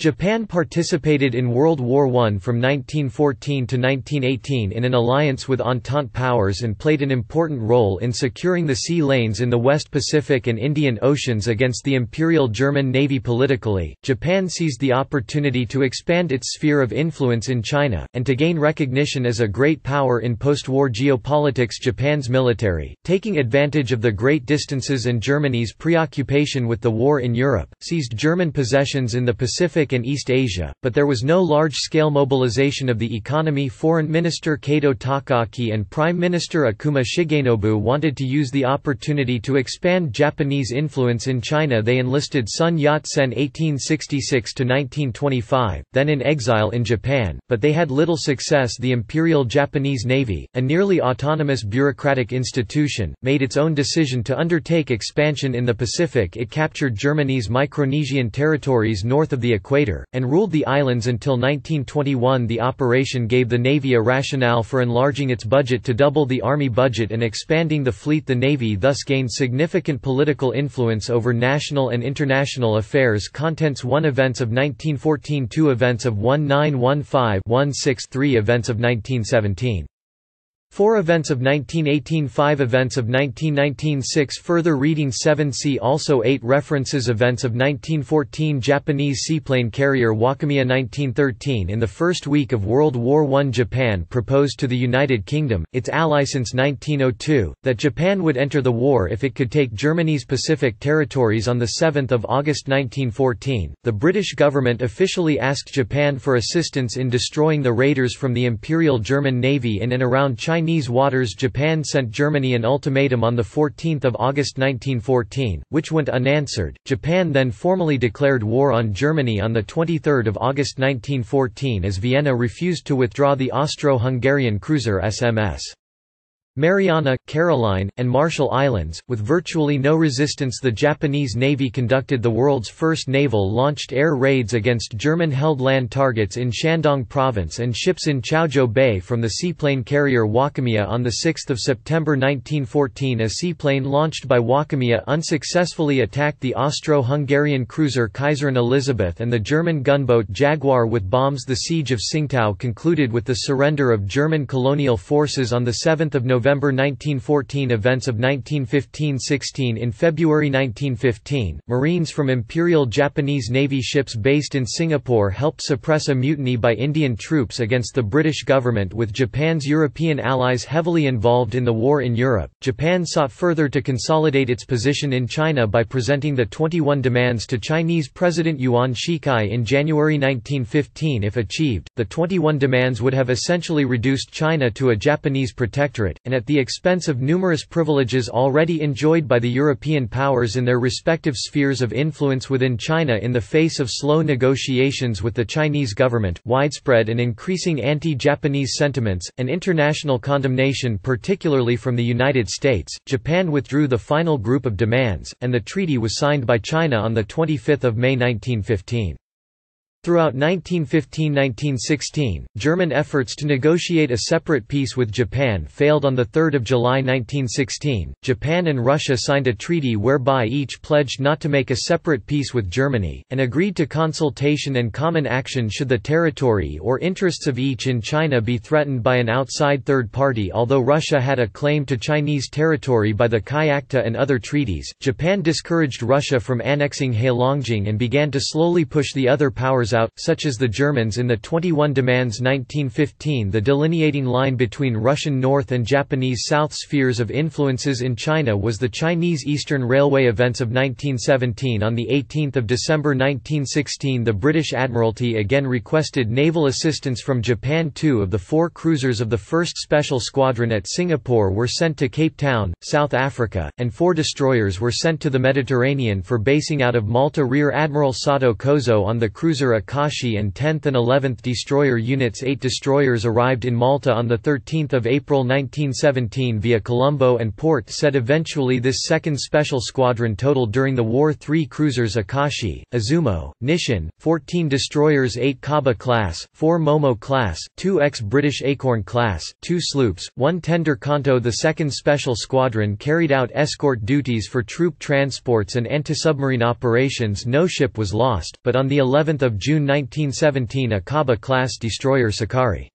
Japan participated in World War I from 1914 to 1918 in an alliance with Entente powers and played an important role in securing the sea lanes in the West Pacific and Indian Oceans against the Imperial German Navy. Politically, Japan seized the opportunity to expand its sphere of influence in China, and to gain recognition as a great power in post-war geopolitics. Japan's military, taking advantage of the great distances and Germany's preoccupation with the war in Europe, seized German possessions in the Pacific and East Asia, but there was no large-scale mobilization of the economy. Foreign Minister Katō Takaaki and Prime Minister Ōkuma Shigenobu wanted to use the opportunity to expand Japanese influence in China. They enlisted Sun Yat-sen 1866–1925, then in exile in Japan, but they had little success. The Imperial Japanese Navy, a nearly autonomous bureaucratic institution, made its own decision to undertake expansion in the Pacific. It captured Germany's Micronesian territories north of the equator, and ruled the islands until 1921. The operation gave the Navy a rationale for enlarging its budget to double the Army budget and expanding the fleet. The Navy thus gained significant political influence over national and international affairs. Contents: 1 Events of 1914, 2 Events of 1915–16, 3 Events of 1917. 4 Events of 1918, 5 Events of 1919, 6 Further reading, 7 See also, 8 References. Events of 1914, Japanese seaplane carrier Wakamiya. 1913, in the first week of World War I, Japan proposed to the United Kingdom, its ally since 1902, that Japan would enter the war if it could take Germany's Pacific territories. On 7 August 1914, the British government officially asked Japan for assistance in destroying the raiders from the Imperial German Navy in and around Chinese waters. Japan sent Germany an ultimatum on 14 August 1914, which went unanswered. Japan then formally declared war on Germany on 23 August 1914 as Vienna refused to withdraw the Austro-Hungarian cruiser SMS. Mariana, Caroline, and Marshall Islands. With virtually no resistance, the Japanese Navy conducted the world's first naval-launched air raids against German-held land targets in Shandong Province and ships in Chaozhou Bay from the seaplane carrier Wakamiya. On 6 September 1914, a seaplane launched by Wakamiya unsuccessfully attacked the Austro-Hungarian cruiser Kaiserin Elizabeth and the German gunboat Jaguar with bombs. The siege of Tsingtao concluded with the surrender of German colonial forces on 7 November. November 1914. Events of 1915–16. In February 1915, Marines from Imperial Japanese Navy ships based in Singapore helped suppress a mutiny by Indian troops against the British government. With Japan's European allies heavily involved in the war in Europe, Japan sought further to consolidate its position in China by presenting the 21 demands to Chinese President Yuan Shikai in January 1915. If achieved, the 21 demands would have essentially reduced China to a Japanese protectorate, and at the expense of numerous privileges already enjoyed by the European powers in their respective spheres of influence within China. In the face of slow negotiations with the Chinese government, widespread and increasing anti-Japanese sentiments, and international condemnation particularly from the United States, Japan withdrew the final group of demands, and the treaty was signed by China on 25 May 1915. Throughout 1915–1916, German efforts to negotiate a separate peace with Japan failed. On 3 July 1916, Japan and Russia signed a treaty whereby each pledged not to make a separate peace with Germany, and agreed to consultation and common action should the territory or interests of each in China be threatened by an outside third party. Although Russia had a claim to Chinese territory by the Kyakhta and other treaties, Japan discouraged Russia from annexing Heilongjiang and began to slowly push the other powers out, such as the Germans, in the 21 demands. 1915. The delineating line between Russian North and Japanese South spheres of influences in China was the Chinese Eastern Railway. Events of 1917. On 18 December 1916, the British Admiralty again requested naval assistance from Japan. 2 of the 4 cruisers of the 1st Special Squadron at Singapore were sent to Cape Town, South Africa, and 4 destroyers were sent to the Mediterranean for basing out of Malta. Rear Admiral Sato Kozo on the cruiser Akashi and 10th and 11th Destroyer Units. 8 destroyers arrived in Malta on 13 April 1917 via Colombo and Port Said. Eventually this second special squadron totaled during the war 3 cruisers Akashi, Izumo, Nisshin, 14 destroyers, 8 Kaba class, 4 Momo class, 2 ex-British Acorn class, 2 sloops, 1 tender Kanto. The second special squadron carried out escort duties for troop transports and anti-submarine operations. No ship was lost, but on the 11th of June 1917 a Kaba-class destroyer Sakari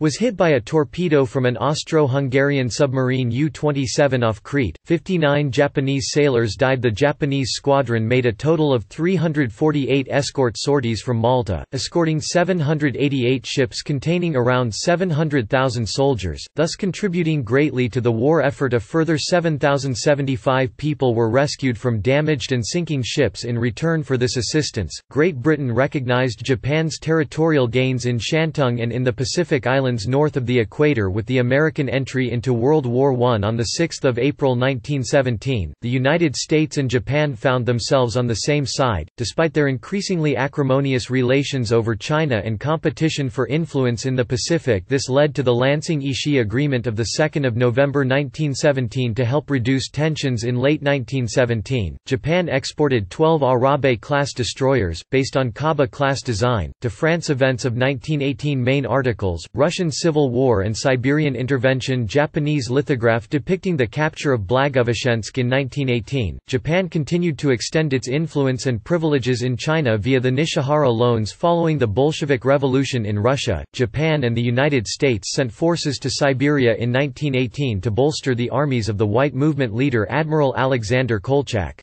was hit by a torpedo from an Austro-Hungarian submarine U-27 off Crete. 59 Japanese sailors died. The Japanese squadron made a total of 348 escort sorties from Malta, escorting 788 ships containing around 700,000 soldiers, thus contributing greatly to the war effort. A further 7,075 people were rescued from damaged and sinking ships. In return for this assistance, Great Britain recognized Japan's territorial gains in Shantung and in the Pacific Islands north of the equator with the American entry into World War I. On 6 April 1917, the United States and Japan found themselves on the same side, despite their increasingly acrimonious relations over China and competition for influence in the Pacific. This led to the Lansing-Ishii Agreement of 2 November 1917 to help reduce tensions. In late 1917, Japan exported 12 Arabe-class destroyers, based on Kaba-class design, to France. Events of 1918 main articles: Russian Civil War and Siberian Intervention. Japanese lithograph depicting the capture of Blagoveshchensk in 1918. Japan continued to extend its influence and privileges in China via the Nishihara loans. Following the Bolshevik Revolution in Russia, Japan and the United States sent forces to Siberia in 1918 to bolster the armies of the White Movement leader Admiral Alexander Kolchak.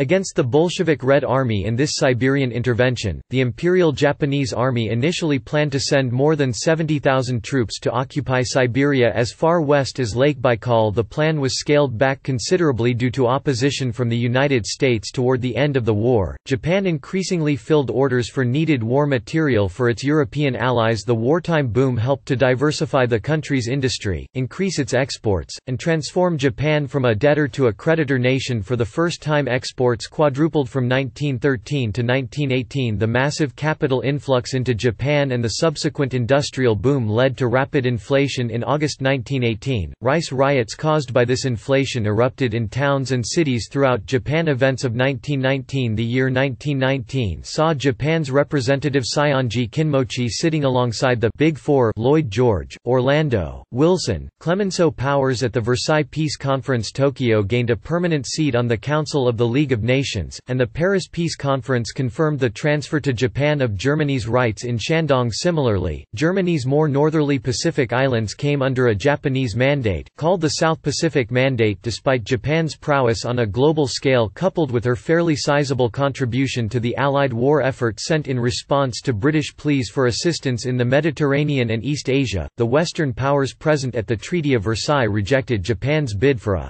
Against the Bolshevik Red Army in this Siberian intervention, the Imperial Japanese Army initially planned to send more than 70,000 troops to occupy Siberia as far west as Lake Baikal. The plan was scaled back considerably due to opposition from the United States. Toward the end of the war, Japan increasingly filled orders for needed war material for its European allies. The wartime boom helped to diversify the country's industry, increase its exports, and transform Japan from a debtor to a creditor nation. For the first time, exports quadrupled from 1913 to 1918. The massive capital influx into Japan and the subsequent industrial boom led to rapid inflation. In August 1918, rice riots caused by this inflation erupted in towns and cities throughout Japan. Events of 1919. The year 1919 saw Japan's representative Saionji Kinmochi sitting alongside the Big Four: Lloyd George, Orlando, Wilson, Clemenceau. Powers at the Versailles Peace Conference. Tokyo gained a permanent seat on the Council of the League of Nations, and the Paris Peace Conference confirmed the transfer to Japan of Germany's rights in Shandong. Similarly, Germany's more northerly Pacific Islands came under a Japanese mandate, called the South Pacific Mandate. Despite Japan's prowess on a global scale, coupled with her fairly sizable contribution to the Allied war effort sent in response to British pleas for assistance in the Mediterranean and East Asia, the Western powers present at the Treaty of Versailles rejected Japan's bid for a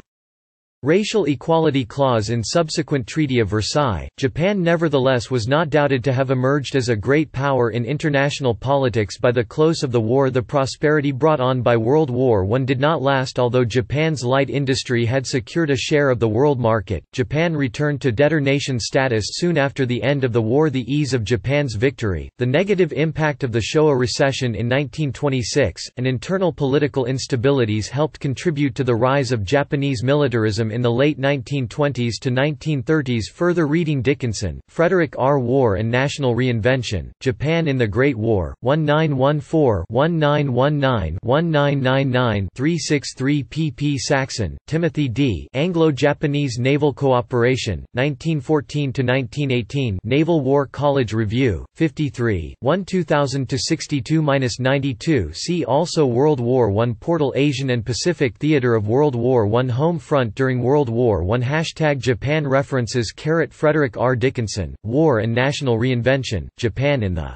racial equality clause in subsequent Treaty of Versailles. Japan nevertheless was not doubted to have emerged as a great power in international politics by the close of the war. The prosperity brought on by World War I did not last. Although Japan's light industry had secured a share of the world market, Japan returned to debtor nation status soon after the end of the war. The ease of Japan's victory, the negative impact of the Showa recession in 1926, and internal political instabilities helped contribute to the rise of Japanese militarism in the late 1920s to 1930s. Further reading: Dickinson, Frederick R. War and National Reinvention, Japan in the Great War, 1914-1919-1999-363 pp. Saxon, Timothy D. Anglo-Japanese Naval Cooperation, 1914-1918 Naval War College Review, 53, 1 2000-62-92. See also World War I portal. Asian and Pacific Theater of World War I Home Front during World War I. # Japan references. Frederick R. Dickinson, War and National Reinvention, Japan in the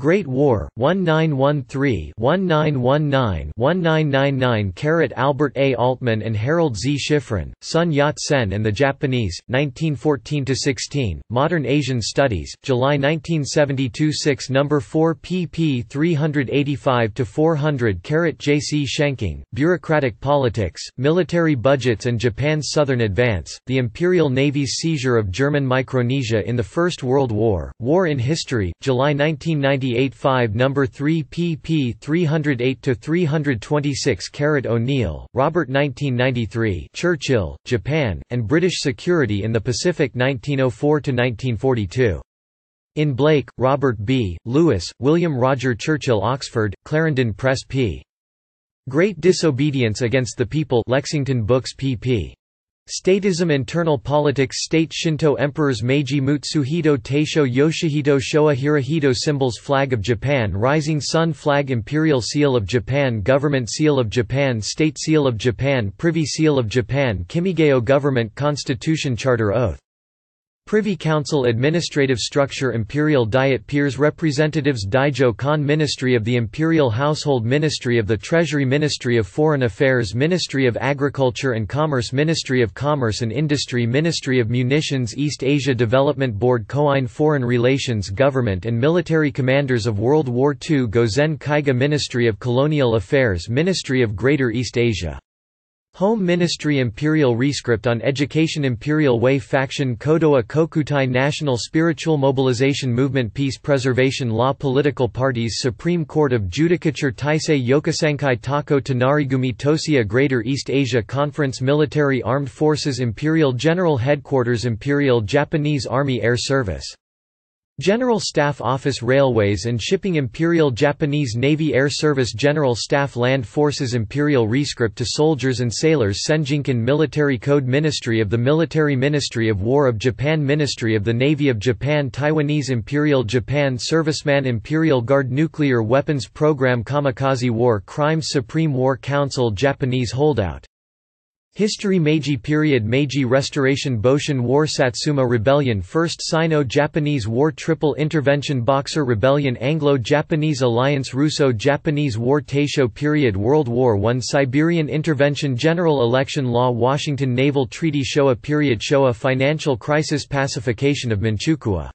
Great War, 1913-1919-1999. Albert A. Altman and Harold Z. Shifrin, Sun Yat-sen and the Japanese, 1914–16, Modern Asian Studies, July 1972 6 No. 4 pp 385–400. J. C. Schenking, Bureaucratic Politics, Military Budgets and Japan's Southern Advance, The Imperial Navy's Seizure of German Micronesia in the First World War, War in History, July 1990 5 No. 3 pp 308–326. O'Neill, Robert 1993 Churchill, Japan, and British Security in the Pacific 1904–1942. In Blake, Robert B., Lewis, William Roger Churchill Oxford, Clarendon Press p. Great Disobedience Against the People Lexington Books pp. Statism Internal Politics State Shinto Emperors Meiji Mutsuhito Taisho Yoshihito Showa Hirohito Symbols Flag of Japan Rising Sun Flag Imperial Seal of Japan Government Seal of Japan State Seal of Japan Privy Seal of Japan Kimigeo Government Constitution Charter Oath Privy Council Administrative Structure Imperial Diet Peers Representatives Daijo Kan Ministry of the Imperial Household Ministry of the Treasury Ministry of Foreign Affairs Ministry of Agriculture and Commerce Ministry of Commerce and Industry Ministry of Munitions East Asia Development Board Koine Foreign Relations Government and Military Commanders of World War II Gozen Kaiga Ministry of Colonial Affairs Ministry of Greater East Asia Home Ministry Imperial Rescript on Education Imperial Way Faction Kodowa Kokutai National Spiritual Mobilization Movement Peace Preservation Law Political Parties Supreme Court of Judicature Taisei Yokosenkai Tako Tanarigumi Tosia Greater East Asia Conference Military Armed Forces Imperial General Headquarters Imperial Japanese Army Air Service General Staff Office Railways and Shipping Imperial Japanese Navy Air Service General Staff Land Forces Imperial Rescript to Soldiers and Sailors Senjinkan Military Code Ministry of the Military Ministry of War of Japan Ministry of the Navy of Japan Taiwanese Imperial Japan Serviceman Imperial Guard Nuclear Weapons Program Kamikaze War Crimes Supreme War Council Japanese Holdout History Meiji Period Meiji Restoration Boshin War Satsuma Rebellion First Sino-Japanese War Triple Intervention Boxer Rebellion Anglo-Japanese Alliance Russo-Japanese War Taisho Period World War I Siberian Intervention General Election Law Washington Naval Treaty Showa Period Showa Financial Crisis Pacification of Manchukuo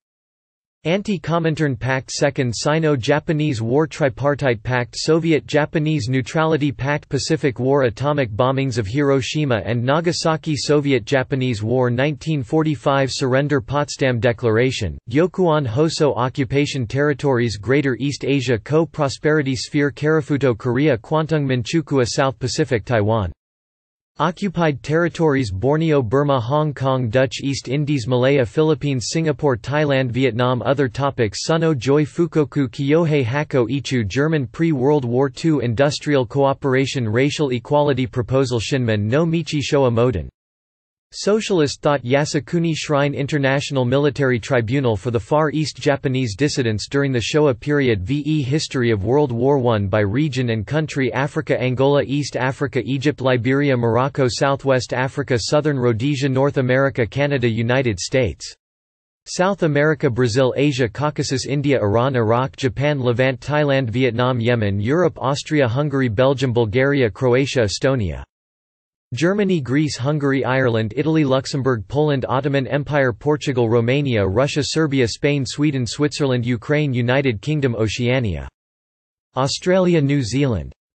Anti-Comintern Pact Second Sino-Japanese War Tripartite Pact Soviet-Japanese Neutrality Pact Pacific War Atomic Bombings of Hiroshima and Nagasaki Soviet-Japanese War 1945 Surrender Potsdam Declaration, Gyokuan Hoso Occupation Territories Greater East Asia Co-Prosperity Sphere Karafuto Korea Kwantung Manchukuo South Pacific Taiwan Occupied territories Borneo Burma Hong Kong Dutch East Indies Malaya Philippines Singapore Thailand Vietnam Other topics Suno Joy Fukoku Kyohei Hako Ichu German Pre-World War II Industrial Cooperation Racial Equality Proposal Shinman no Michi Showa Moden Socialist Thought Yasukuni Shrine International Military Tribunal for the Far East Japanese Dissidents during the Showa Period VE History of World War I by Region and Country Africa Angola East Africa Egypt Liberia Morocco Southwest Africa Southern Rhodesia North America Canada United States South America Brazil Asia Caucasus India Iran Iraq Japan Levant Thailand Vietnam Yemen Europe Austria Hungary Belgium Bulgaria Croatia Estonia Germany Greece Hungary Ireland Italy Luxembourg Poland Ottoman Empire Portugal Romania Russia Serbia Spain Sweden Switzerland Ukraine United Kingdom Oceania Australia New Zealand